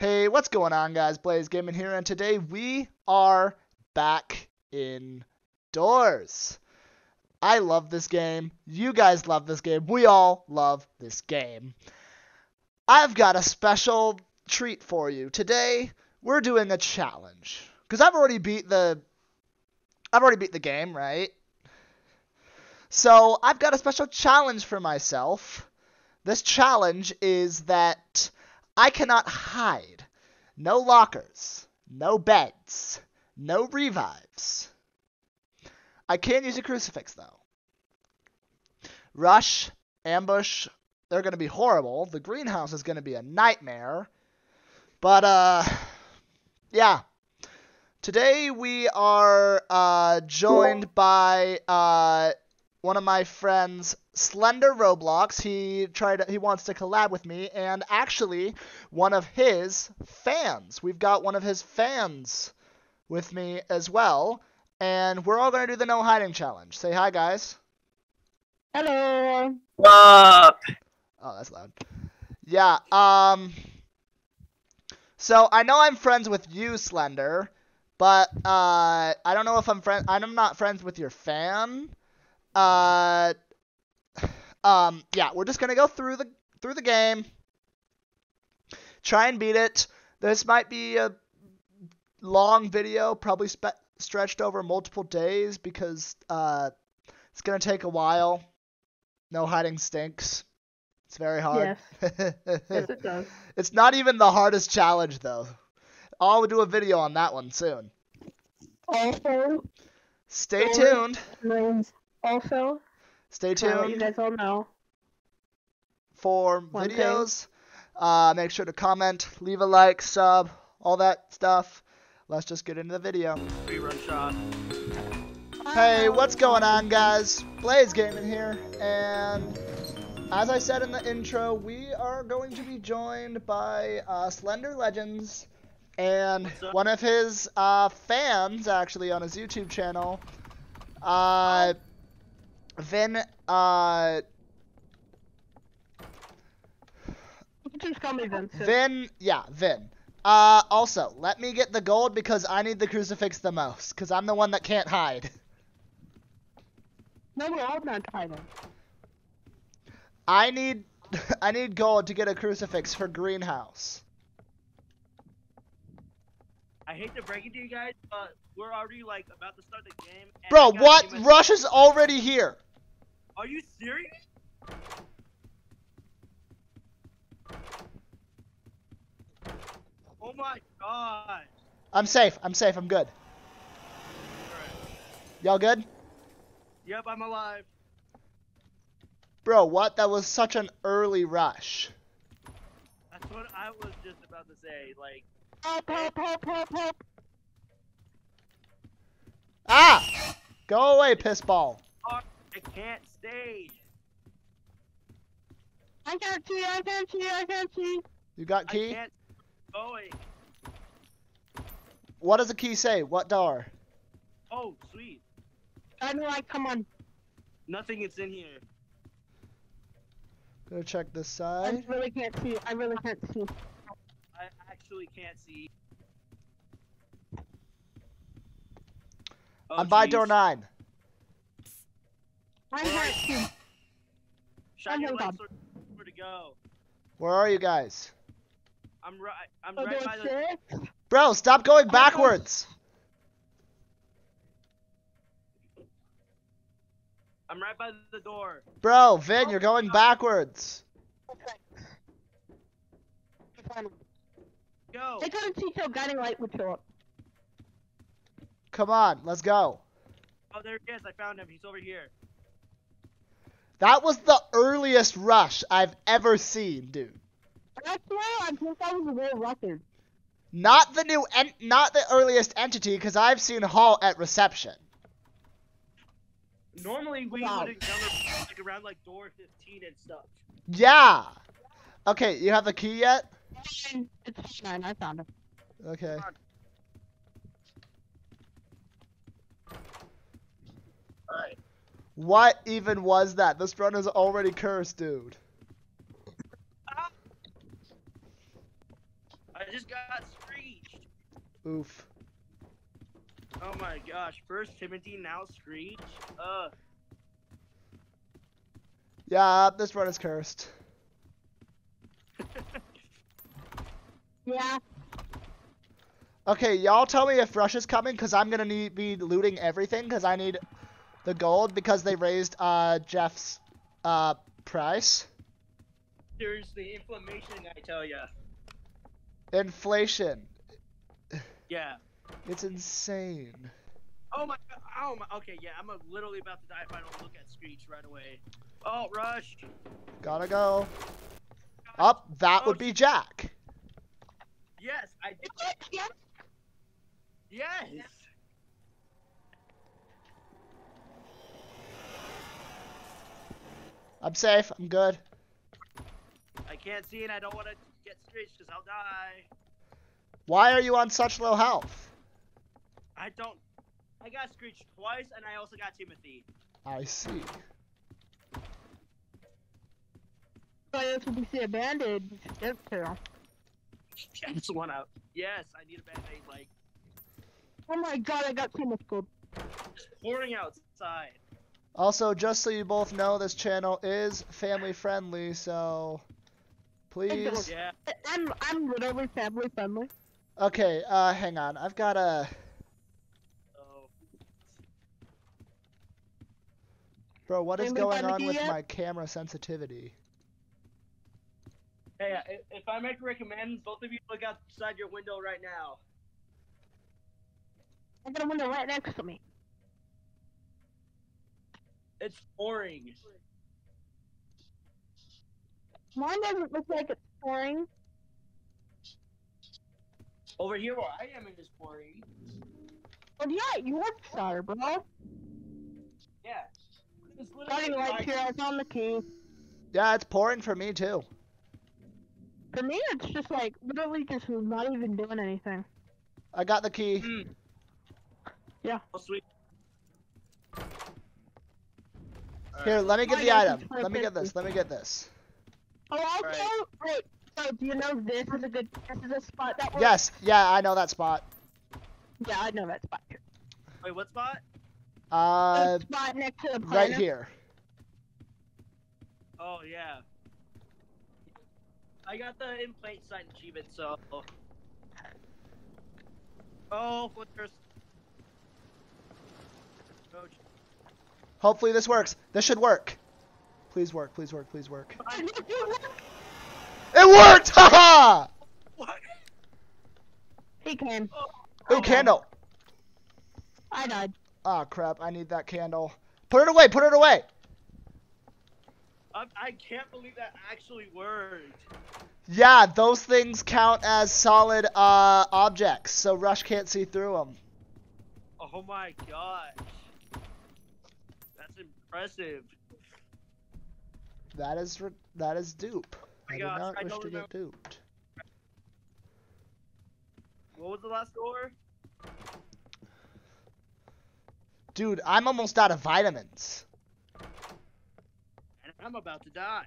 Hey, what's going on, guys? BlazeGaming here, and today we are back indoors. I love this game. You guys love this game. We all love this game. I've got a special treat for you. Today, we're doing a challenge. Because I've already beat the game, right? So, I've got a special challenge for myself. This challenge is that I cannot hide. No lockers. No beds. No revives. I can use a crucifix, though. Rush, ambush, they're going to be horrible. The greenhouse is going to be a nightmare. But, yeah. Today we are joined by one of my friends, Slender Roblox. He wants to collab with me, and actually one of his fans. We've got one of his fans with me as well, and we're all going to do the no hiding challenge. Say hi, guys. Hello. Up. Oh, that's loud. Yeah. So I know I'm friends with you, Slender, but I don't know if I'm not friends with your fan. Yeah, we're just gonna go through the game, try and beat it. This might be a long video, probably stretched over multiple days because it's gonna take a while. No hiding stinks. It's very hard. Yes. Yes, it does. It's not even the hardest challenge though. I'll do a video on that one soon. Also, stay tuned. Also, stay tuned. You guys all know. For videos, make sure to comment, leave a like, sub, all that stuff. Let's just get into the video. Rerun shot. Hey, what's going on, guys? BlazeGaming here, and as I said in the intro, we are going to be joined by Slender Legends and one of his fans, actually, on his YouTube channel. Vin, just call me Vincent. Vin, yeah, Vin. Also, let me get the gold because I need the crucifix the most, because I'm the one that can't hide. No, we're all not hiding. I need gold to get a crucifix for greenhouse. I hate to break it to you guys, but we're already, like, about to start the game. And bro, what? Rush is already here. Are you serious? Oh my god. I'm safe. I'm good. Y'all good? Yep, I'm alive. Bro, what? That was such an early rush. That's what I was just about to say. Like, help. Ah! Go away, piss ball. I can't stay. I got key. You got key? I can't. Going. What does the key say? What door? Oh, sweet. I know, like, come on. Nothing is in here. Go check this side. I really can't see. I actually can't see. Oh, I'm by door 9. I can't see. Shine your lights, where to go. Where are you guys? I'm right by the... Bro, stop going backwards! I'm right by the door. Bro, Vin, you're going backwards. Okay. Go. I couldn't see till guiding light would show up. Come on, let's go. Oh, there he is. I found him. He's over here. That was the earliest rush I've ever seen, dude. That's why I think that was a real record. Not the earliest entity, because I've seen Hall at reception. Normally we would encounter like around like door 15 and stuff. Yeah. Okay, you have the key yet? It's 9. I found it. Okay. All right. What even was that? This run is already cursed, dude. I just got screeched. Oof. Oh my gosh. First Timothy, now Screech. Ugh. Yeah, this run is cursed. Yeah. Okay, y'all tell me if Rush is coming, because I'm going to be looting everything, because I need the gold, because they raised Jeff's price. Seriously, inflammation, I tell ya. Inflation. Yeah. It's insane. Oh my god. Oh my, okay, yeah, I'm literally about to die if I don't look at Screech right away. Oh, Rush. Gotta go. Up, oh, that would be Jack. Yes, I did. Yes. Yes. I'm safe. I'm good. I can't see and I don't want to get Screech because I'll die. Why are you on such low health? I don't. I got Screech twice and I also got Timothy. I see. But if we see a bandage, that's terrible. That's one out. Yes, I need a band-aid, like. Oh my god, I got too much gold. Just pouring outside. Also, just so you both know, this channel is family friendly, so please. Yeah. I'm literally family friendly. Okay, hang on. I've got a. Oh. Bro, what is going on with my camera sensitivity? Hey, if I make a recommend, both of you look outside your window right now. I got a window right next to me. It's pouring. Mine doesn't look like it's pouring. Over here where I am, it is pouring. Well, yeah, you work sorry, bro. Yeah. It's literally right here, I found the key. Yeah, it's pouring for me, too. For me, it's just like, literally just not even doing anything. I got the key. Mm. Yeah. Oh, sweet. Here, right. Let me get the item. Let me get this. Oh, also, right. Wait, so do you know this is a good, this is a spot that works? Yes, yeah, I know that spot. Yeah, I know that spot. Wait, what spot? The spot next to the planet. Right here. Oh, yeah. I got the in plain sight achievement, so. Oh, flickers. Hopefully this works. This should work. Please work, please work, please work. It worked! Haha! What? He came. Ooh, candle. I died. Ah, oh, crap. I need that candle. Put it away, put it away! I can't believe that actually worked. Yeah, those things count as solid objects, so Rush can't see through them. Oh my gosh. That's impressive. That is dupe. Oh my gosh, I did not wish to get duped. What was the last door? Dude, I'm almost out of vitamins. I'm about to die.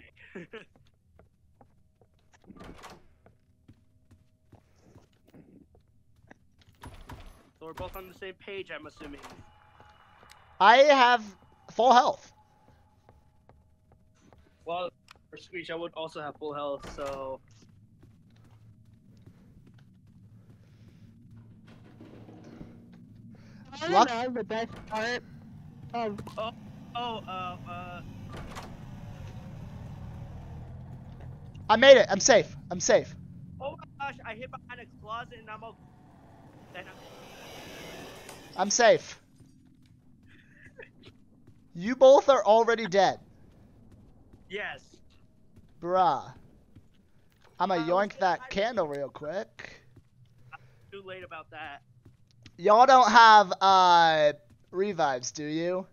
So we're both on the same page, I'm assuming. I have full health. Well, for Screech, I would also have full health, so... I don't know the best part of... I made it. I'm safe. I'm safe. Oh my gosh, I hid behind a closet and I'm okay. I'm safe. You both are already dead. Yes. Bruh. I'ma yoink that candle real quick. I'm too late about that. Y'all don't have revives, do you?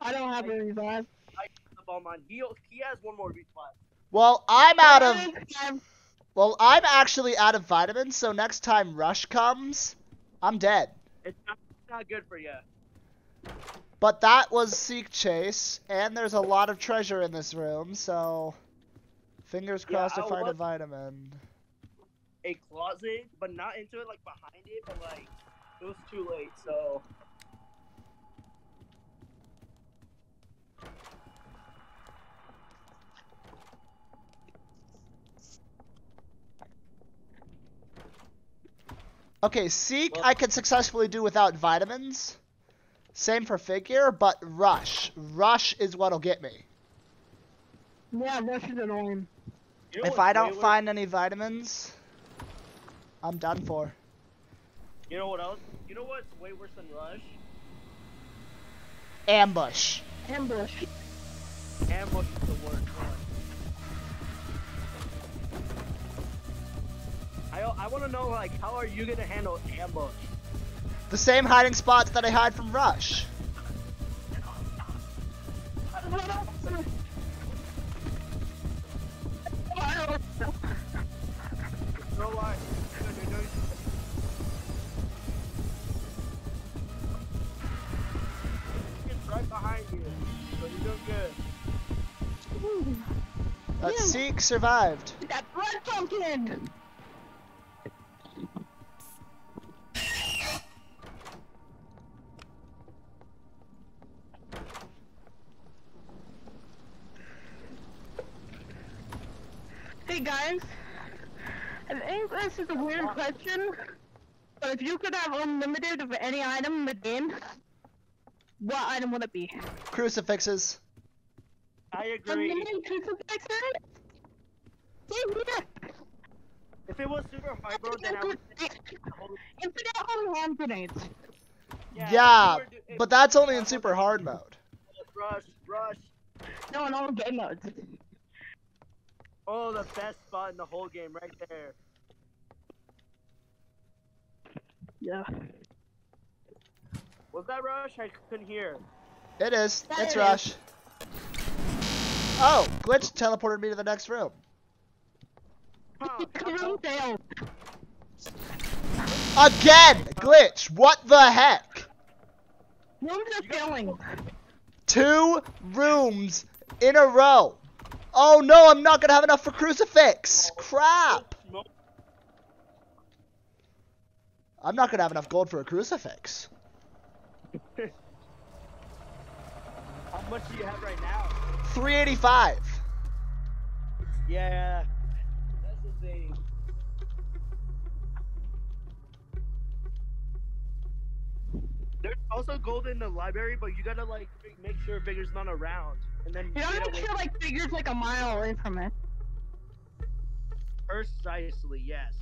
I don't have a revive. I got the bomb on. He has one more revive. Well, I'm out of... Well, I'm actually out of vitamins, so next time Rush comes, I'm dead. It's not good for you. But that was Seek Chase, and there's a lot of treasure in this room, so... Fingers crossed to find a vitamin. a closet, but not into it, like behind it, but like it was too late, so. Okay, seek, well, I can successfully do without vitamins. Same for figure, but rush. Rush is what'll get me. Yeah, rush is annoying. You know if I don't find any vitamins, I'm done for. You know what else? You know what's way worse than rush? Ambush. Ambush. Ambush is the worst one. I want to know, like, how are you going to handle ambush? The same hiding spots that I hide from rush. Seek survived. That blood pumpkin! Hey guys, I think this is a weird question, but if you could have unlimited of any item in the game, what item would it be? Crucifixes. I agree. Unlimited crucifixes? If it was super hard, bro, then I would infinite whole hand grenades. Yeah, but that's only in super hard mode. Rush. No, in all game modes. Oh, the best spot in the whole game, right there. Yeah. Was that rush? I couldn't hear. It is. It's rush. Oh, glitch teleported me to the next room. Again, glitch. What the heck? Rooms are failing. 2 rooms in a row. Oh no, I'm not gonna have enough for crucifix. Crap. I'm not gonna have enough gold for a crucifix. How much do you have right now? 385. Yeah. There's also gold in the library, but you gotta like make sure Figure's not around, and then you gotta make sure like Figure's like a mile away from it. Precisely, yes.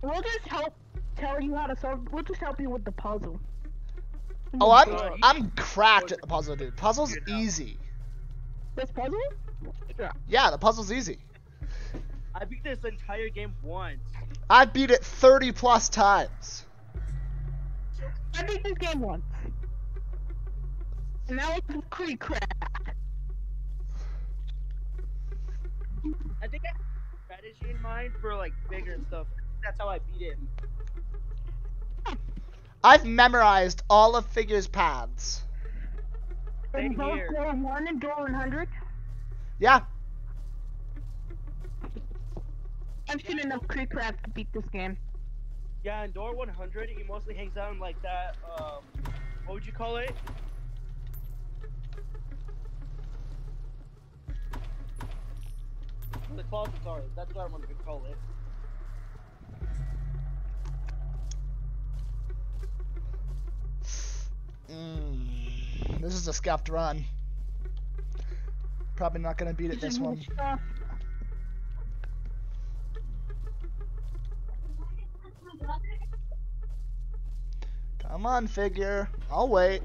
We'll just tell you how to solve. We'll just help you with the puzzle. Oh, I'm cracked at the puzzle, dude. Puzzle's easy. This puzzle? Yeah, the puzzle's easy. I beat this entire game once. I beat it 30+ times. I beat this game once. And that was pretty crap. I think I had a strategy in mind for like bigger stuff. That's how I beat it. I've memorized all of Figure's paths. Same here. Door 1 and door 100? Yeah. I've seen enough creep crap to beat this game. Yeah, and door 100, he mostly hangs out in like that, what would you call it? The closets are, that's what I wanted to call it. This is a scuffed run. Probably not gonna beat it this one. Come on, Figure. I'll wait.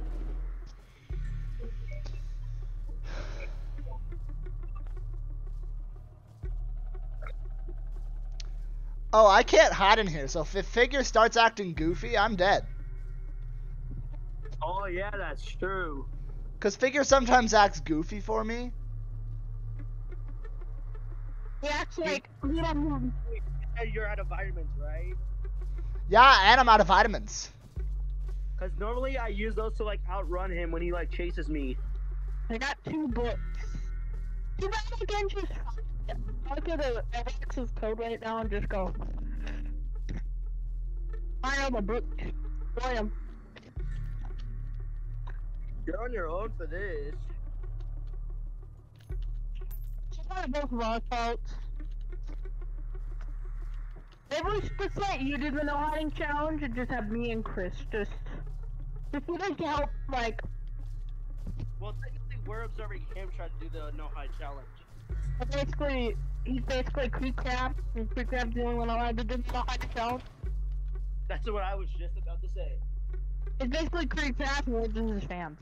Oh, I can't hide in here, so if Figure starts acting goofy, I'm dead. Oh yeah, that's true. Cause Figure sometimes acts goofy for me. He acts like you're out of vitamins, right? Yeah, and I'm out of vitamins. Cause normally I use those to like outrun him when he like chases me. I got 2 books. You guys again just look at the box of code right now and just go. I have a book. William. You're on your own for this. It's not both of our faults. They really just let you do the no hiding challenge and just have me and Chris just would like to help, like. Well, technically, we're observing him try to do the no hide challenge. Basically, he's basically Creecrab, and Creecrab's the only one allowed to do the no hide challenge. That's what I was just about to say. It's basically Creecrab and this is his fam.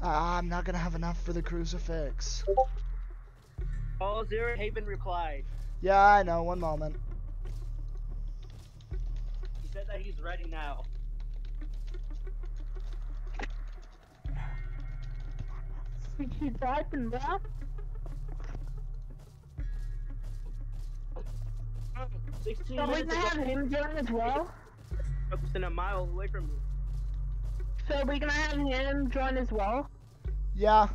I'm not gonna have enough for the crucifix. Oh, Zero Haven replied. Yeah, I know. One moment. He said that he's ready now. Did she drive and left? So we can have him join as well? Than a mile away from me. So we gonna have him join as well? Yeah.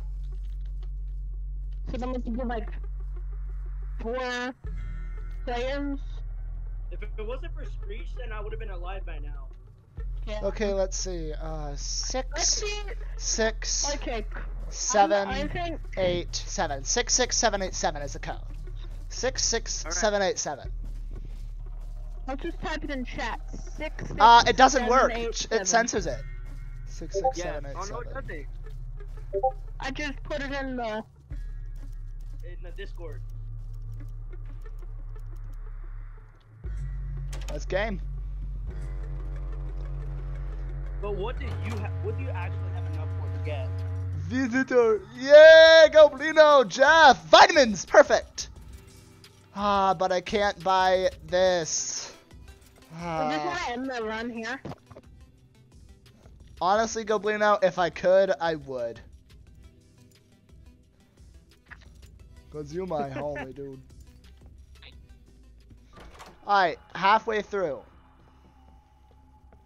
So then we can do like 4 seconds. If it wasn't for Screech, then I would have been alive by now. Yeah. Okay, let's see. 6, 6, 7, 8, 7. 6, 6, 7, 8, 7 is the code. 6, 6, 7, 8, 7. I'll just type it in chat. 6, 6. It doesn't work. It censors it. 6, 6, 7, 8, 7. I just put it in the Discord. That's game. But what did you have? What do you actually have enough for to get? Visitor. Yeah, go Blino, Jeff. Vitamins, perfect. Ah, but I can't buy this. I just want to end the run here. Honestly, Goblino, if I could, I would. Cause you my homie, dude. Alright, halfway through.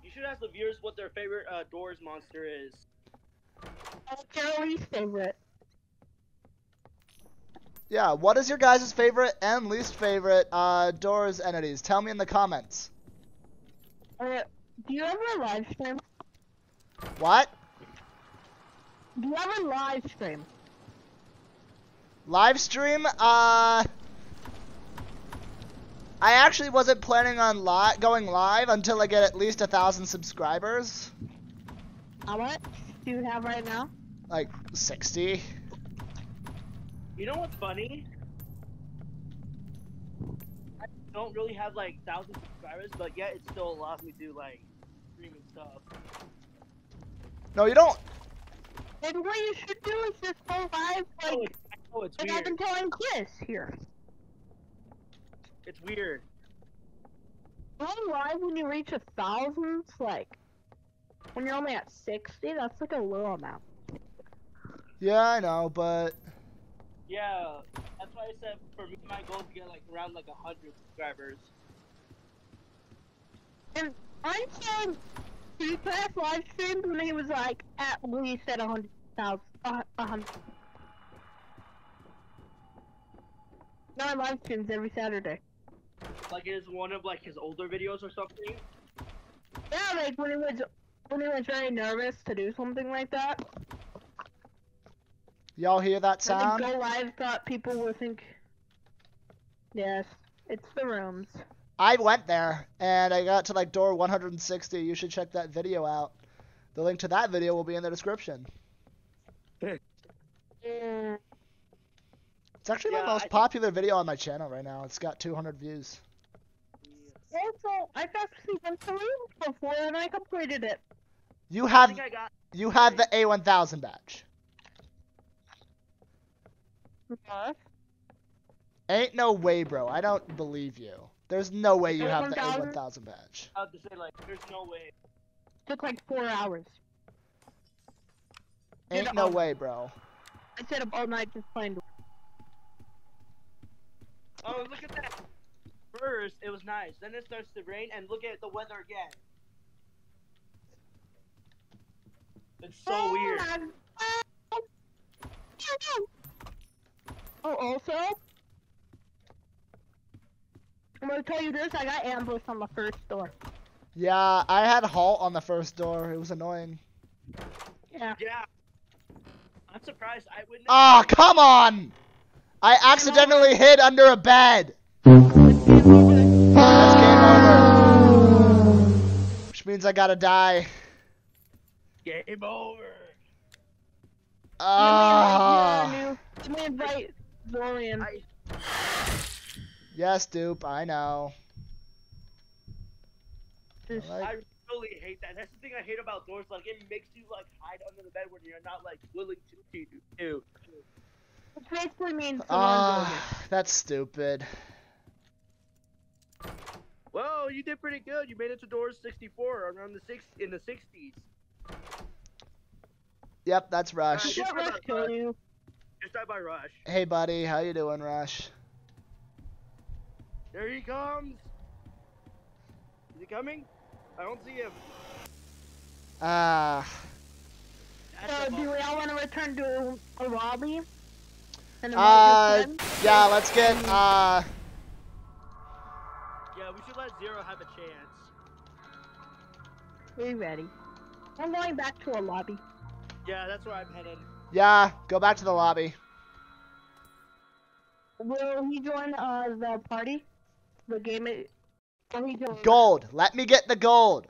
You should ask the viewers what their favorite Doors monster is. Their least favorite. Yeah, what is your guys' favorite and least favorite Doors entities? Tell me in the comments. Do you have a live stream? What? Do you have a live stream? Live stream? I actually wasn't planning on going live until I get at least 1,000 subscribers. How much do you have right now? Like 60. You know what's funny? I don't really have like 1,000 subscribers, but yet it still allows me to do like streaming stuff. No, you don't. Then what you should do is just go live, like I've been telling Chris here. It's weird. Go live when you reach 1,000, like when you're only at 60. That's like a low amount. Yeah, I know, but yeah, that's why I said for me, my goal is to get like around like 100 subscribers. And I'm saying. He passed live streams when he was like at least at 100,000. 100. No, I live streams every Saturday. Like it is one of like his older videos or something. Yeah, like when he was very nervous to do something like that. Y'all hear that sound? I go live thought people would think. Yes, it's the rooms. I went there, and I got to, like, door 160. You should check that video out. The link to that video will be in the description. It's actually my most popular video on my channel right now. It's got 200 views. Also, I've actually done some rooms before, and I completed it. You have the A1000 badge. What? Ain't no way, bro. I don't believe you. There's no way you have the A1000 badge. I was about to say, like, there's no way. Took like 4 hours. Ain't no way, bro. I sat up all night just playing. Oh, look at that bird. first it was nice, then it starts to rain, and look at the weather again. It's so weird. Oh, also, I'm gonna tell you this, I got ambushed on the first door. Yeah, I had halt on the first door. It was annoying. Yeah. Yeah. I'm surprised I wouldn't. Oh, come on! I accidentally hid under a bed! That's game over. Which means I gotta die. Game over. Let me invite Dorian. Yes, dupe, I know. I really hate that. That's the thing I hate about Doors. Like, it makes you, like, hide under the bed when you're not, like, willing to do. It basically means that's stupid. Well, you did pretty good. You made it to Doors 64, around the in the 60s. Yep, that's Rush. Just died by Rush. Hey, buddy. How you doing, Rush? There he comes. Is he coming? I don't see him. So, do we all want to return to a lobby? Yeah, let's get, yeah, we should let Zero have a chance. We ready. I'm going back to a lobby. Yeah, that's where I'm headed. Yeah, go back to the lobby. Will he join, the party? The game is... Gold! Let me get the gold!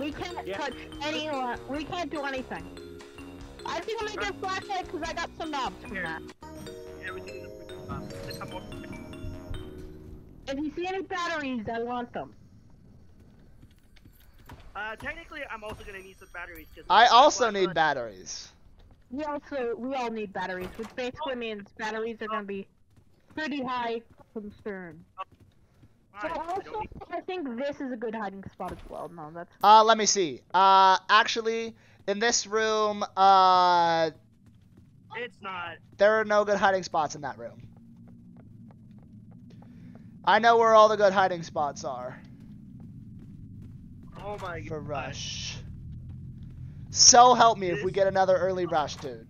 We can't touch any... We can't do anything. I think I'm gonna get flashlight because I got some knobs from that. If you see any batteries, I want them. Technically, I'm also gonna need some batteries. I also need batteries. We all need batteries, which basically means batteries are gonna be pretty high concern. So also, I think this is a good hiding spot as well. No, that's. Let me see. Actually, in this room, it's not. There are no good hiding spots in that room. I know where all the good hiding spots are. Oh my god. For Rush. So help me if we get another early Rush, dude.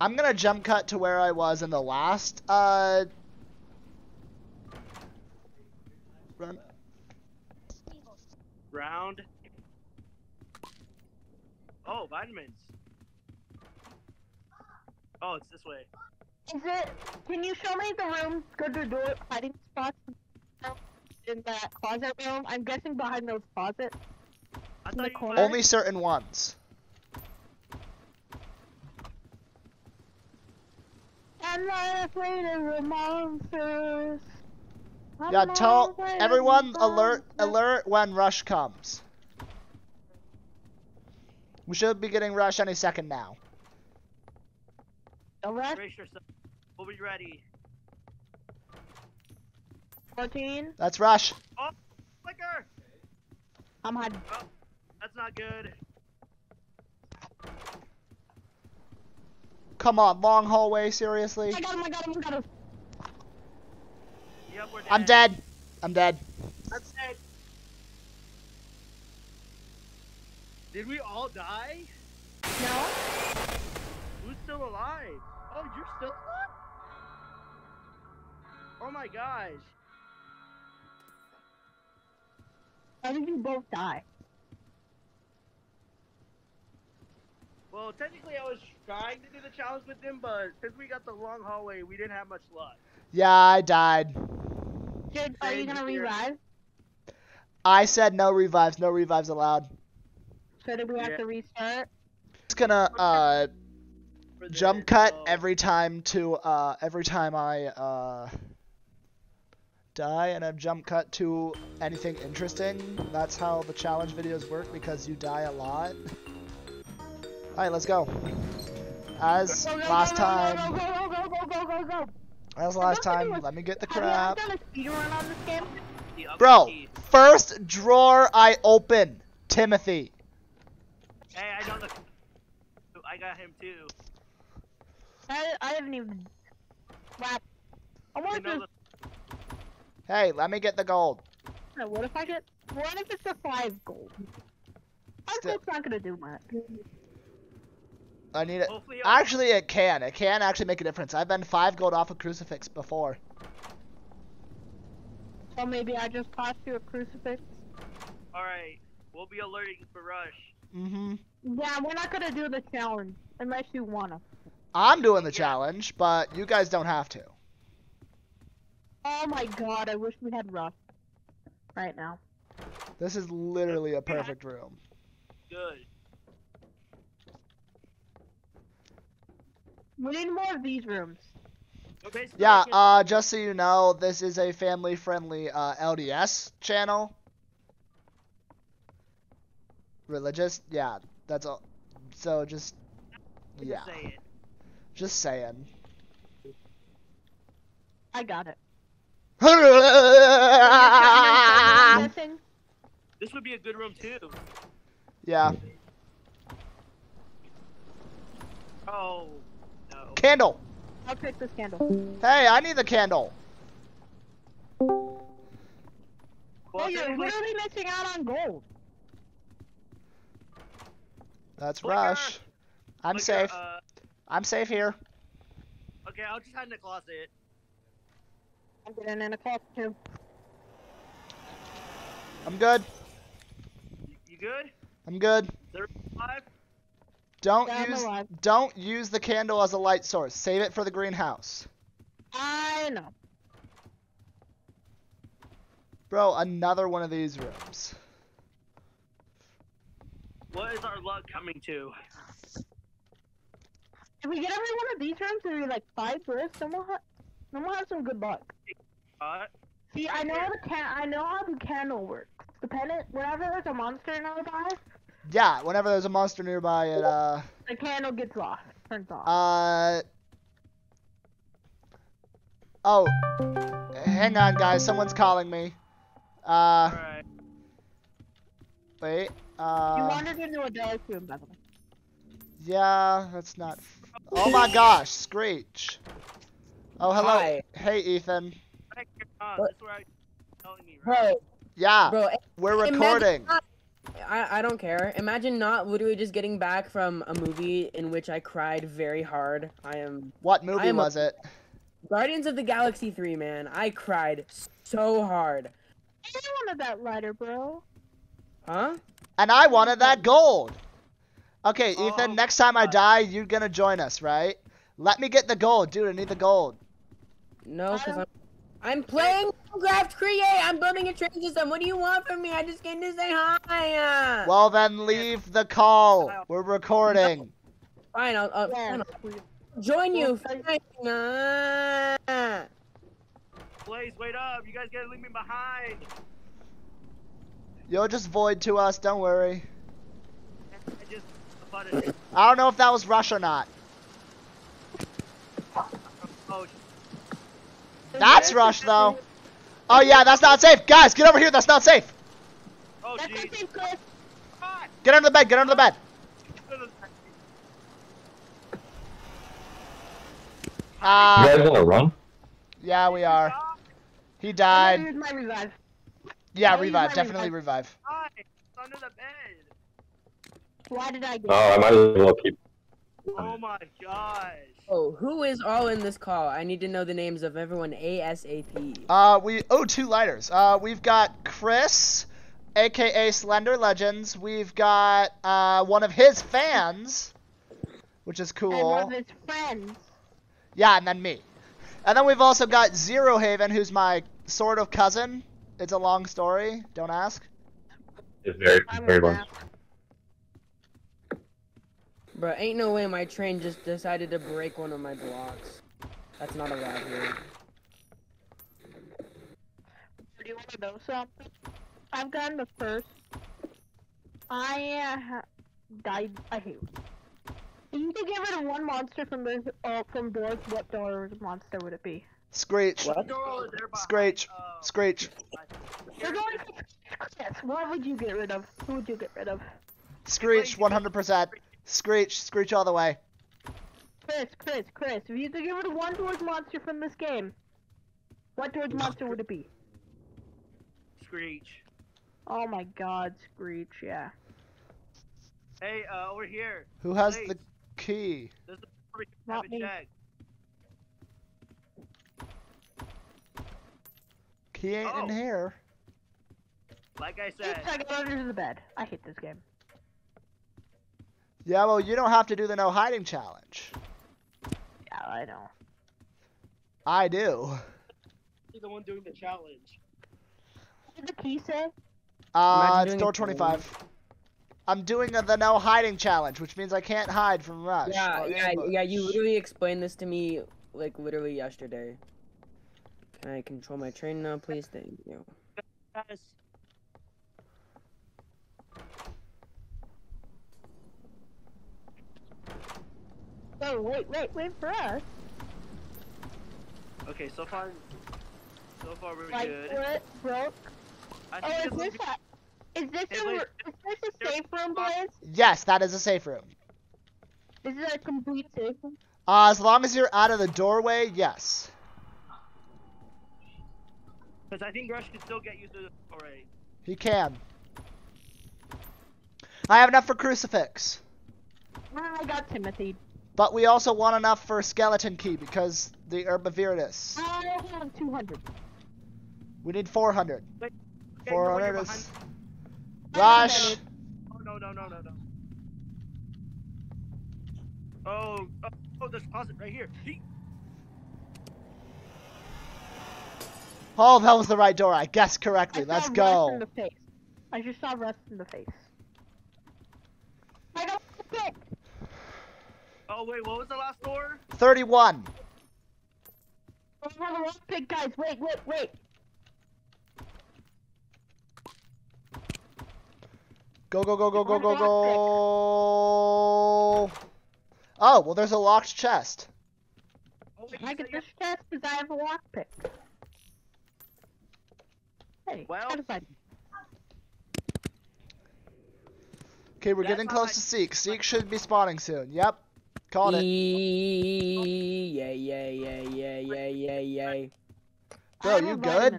I'm gonna jump cut to where I was in the last, round. Oh, vitamins. Oh, it's this way. Is it? Can you show me the room? Go to the door hiding spots in that closet room. I'm guessing behind those closets. Only certain ones. I'm not afraid of the monsters. Yeah, tell everyone alert when Rush comes. We should be getting Rush any second now. Alright. Brace yourself. We'll be ready. 14. That's Rush. Oh, flicker! I'm hiding. Oh, that's not good. Come on, long hallway, seriously? I got him, I got him, I got him. Yep, we're dead. I'm dead. I'm dead. I'm dead. Did we all die? No. Who's still alive? Oh, you're still alive? Oh my gosh. How did you both die? Well, technically I was trying to do the challenge with them, but since we got the long hallway, we didn't have much luck. Yeah, I died. Dude, are you gonna revive? I said no revives. No revives allowed. So did we have to restart? It's gonna jump cut every time to every time I die, and I jump cut to anything interesting. That's how the challenge videos work because you die a lot. All right, let's go. As last time. As last time, let me get the crap. Bro, first drawer I open, Timothy. Hey, I know I got him too. I haven't even. I want this. Hey, let me get the gold. What if I get? What if it's a 5 gold? It's not gonna do much. I need it. Actually, it can. It can actually make a difference. I've been 5 gold off a crucifix before. Well, maybe I just tossed you a crucifix. All right, we'll be alerting for rush. Mhm. Yeah, we're not gonna do the challenge unless you wanna. I'm doing the challenge, but you guys don't have to. Oh my god, I wish we had rush right now. This is literally a perfect room. Good. We need more of these rooms. Okay, so yeah, just so you know, this is a family-friendly LDS channel. Religious? Yeah, that's all. So just, yeah. Just saying. I got it. This would be a good room too. Yeah. Oh. No. Candle. I'll take this candle. Hey, I need the candle. Well, hey, you're literally missing out on gold. That's Rush. I'm safe. I'm safe here. Okay, I'll just hide in the closet. I'm getting in the closet too. I'm good. You good? I'm good. They're alive? Don't use the candle as a light source. Save it for the greenhouse. I know. Bro, another one of these rooms. What is our luck coming to? If we get every one of these rooms, there'll be like 5 lists, then we'll have some good luck. See, I know how the candle works. Whenever there's a monster nearby. Yeah, whenever there's a monster nearby, it the candle gets lost. Turns off. Oh, hang on, guys. Someone's calling me. All right. Wait. You wandered into a dark room, by the way. Yeah, that's not. Oh my gosh, Screech. Oh, hello. Hi. Hey, Ethan. Hey, that's where I'm telling you, right? Bro. Yeah, bro, we're recording. Not, I don't care. Imagine not literally just getting back from a movie in which I cried very hard. I am. What movie was it? Guardians of the Galaxy 3, man. I cried so hard. I wanted that lighter, bro. Huh? And I wanted that gold. Okay, Ethan, next time I die, you're going to join us, right? Let me get the gold. Dude, I need the gold. No, because I'm playing Minecraft Create. I'm building a train system. What do you want from me? I just came to say hi. Well, then leave the call. We're recording. No. Fine, I'll join you. Fine. Blaze, wait up. You guys got to leave me behind. You're just void to us, don't worry. I don't know if that was Rush or not. That's Rush, though. Oh, yeah, that's not safe. Guys, get over here. That's not safe. Oh, geez. Get under the bed. Get under the bed. You guys gonna run? Yeah, we are. He died. Yeah, revive. Definitely revive. Under the bed. Why did I get? Oh, I might as well keep. Oh my gosh. Oh, who is all in this call? I need to know the names of everyone ASAP. We oh 2 lighters. We've got Chris, aka Slender Legends. We've got one of his fans, which is cool. And one of his friends. Yeah, and then me. And then we've also got Zero Haven, who's my sort of cousin. It's a long story. Don't ask. It's very long. Bro, ain't no way my train just decided to break one of my blocks. That's not allowed here. Do you want to know something? I've gotten the first. I died. I hate it. If you could get rid of one monster from this, from Doors, what Doors monster would it be? Screech. What? Screech. Screech. You're going to... What would you get rid of? Who would you get rid of? Screech, 100%. Screech. Screech all the way. Chris, if you could get rid of one Doors monster from this game, What third monster would it be? Screech. Oh my god, Screech, yeah. Hey, over here. Who has the key? There's a check. Key ain't in here. Like I said. Oops, I got under the bed. I hate this game. Yeah, well, you don't have to do the no hiding challenge. Yeah, I know. I do. You're the one doing the challenge. What did the key say? It's door 25. I'm doing the no hiding challenge, which means I can't hide from rush. Yeah, yeah, you literally explained this to me, like, literally yesterday. Can I control my train now, please? Thank you. Yes. Oh, wait for us. Okay, so far we're good. Like, broke. Is this a safe room, Blaze? Yes, that is a safe room. This is a complete safe room? As long as you're out of the doorway, yes. Because I think Rush can still get you through the doorway. He can. I have enough for Crucifix. Well, I got Timothy. But we also want enough for Skeleton Key, because the Herbivirus. I have 200. We need 400. Wait, okay, 400 is... Rush! Oh, no. Oh, there's a closet right here. Oh, that was the right door. I guessed correctly. Let's go. In the face. I just saw Russ in the face. I got the pick! Oh, wait, what was the last door? 31. Oh, the last pick, guys. Wait. Go. Oh, well, there's a locked chest. Can I get this chest? Because I have a lockpick. Hey, well. Okay, we're getting close to Seek. Seek should be spawning soon. Yep. Caught it. Yeah. Bro, you good?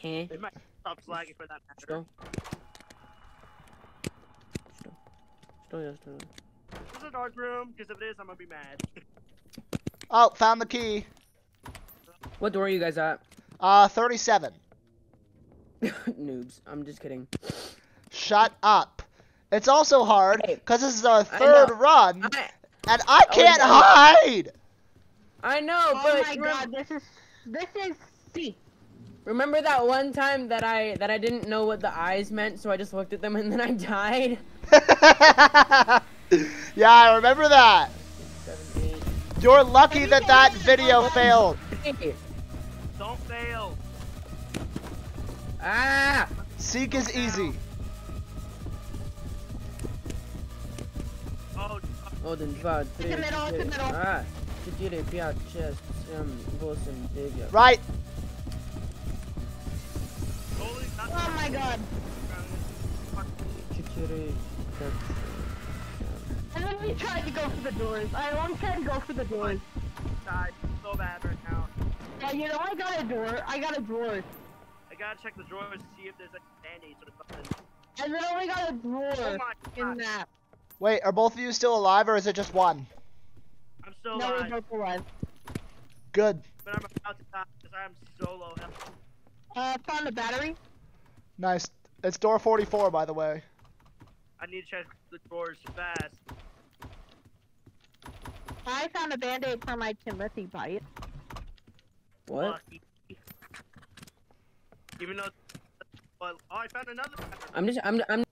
It might stop lagging for that matter. Still. This is a dark room, because if it is, I'm gonna be mad. Oh, found the key. What door are you guys at? 37. Noobs, I'm just kidding. Shut up. It's also hard because this is our third run, and I can't hide. I know, but oh my god, this is C. Remember that one time that I didn't know what the eyes meant, so I just looked at them and then I died. Yeah, I remember that. 17. You're lucky that video failed. Don't fail. Ah! Seek is easy. Right. Oh my god. And then we tried to go for the doors. I'm trying to go for the doors. God, so bad right now. Yeah, you know, I got a door. I got a drawer. I gotta check the drawers to see if there's any band-aids or something. And then we got a drawer in that. Wait, are both of you still alive, or is it just one? I'm still alive. No, we're both alive. Good. But I'm about to die, because I am so low health. Found the battery. Nice. It's door 44, by the way. I need to check the drawers fast. I found a band-aid for my Timothy bite. What? Even though... Well, oh, I found another battery. I'm just... I'm